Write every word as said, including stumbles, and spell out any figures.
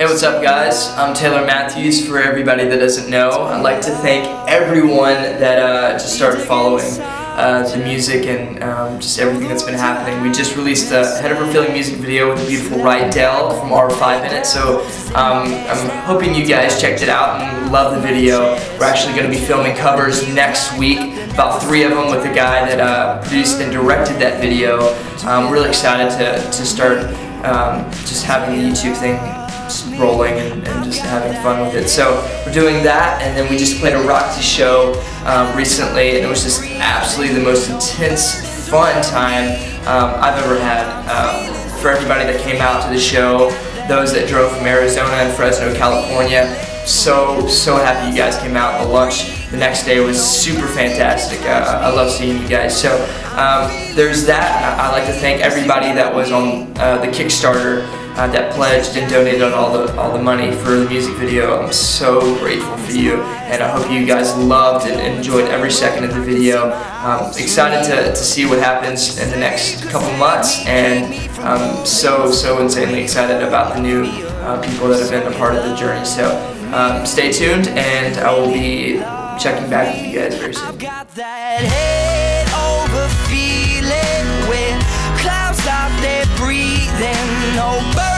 Hey, what's up guys? I'm Taylor Matthews. For everybody that doesn't know, I'd like to thank everyone that uh, just started following uh, the music and um, just everything that's been happening. We just released a Head Over Feeling music video with a beautiful Rydell from R five in it, so um, I'm hoping you guys checked it out and love the video. We're actually going to be filming covers next week, about three of them, with the guy that uh, produced and directed that video. I'm um, really excited to, to start um, just having the YouTube thing rolling and, and just having fun with it. So we're doing that, and then we just played a Roxy show um, recently, and it was just absolutely the most intense, fun time um, I've ever had. Um, for everybody that came out to the show, those that drove from Arizona and Fresno, California, so, so happy you guys came out. The lunch the next day was super fantastic. Uh, I love seeing you guys. So um, there's that. I'd like to thank everybody that was on uh, the Kickstarter Uh, that pledged and donated all the all the money for the music video. I'm so grateful for you, and I hope you guys loved and enjoyed every second of the video. Um, excited to, to see what happens in the next couple months, and um, so so insanely excited about the new uh, people that have been a part of the journey. So um, stay tuned, and I will be checking back with you guys very soon. I've got that head over feeling when clouds stop their breathing.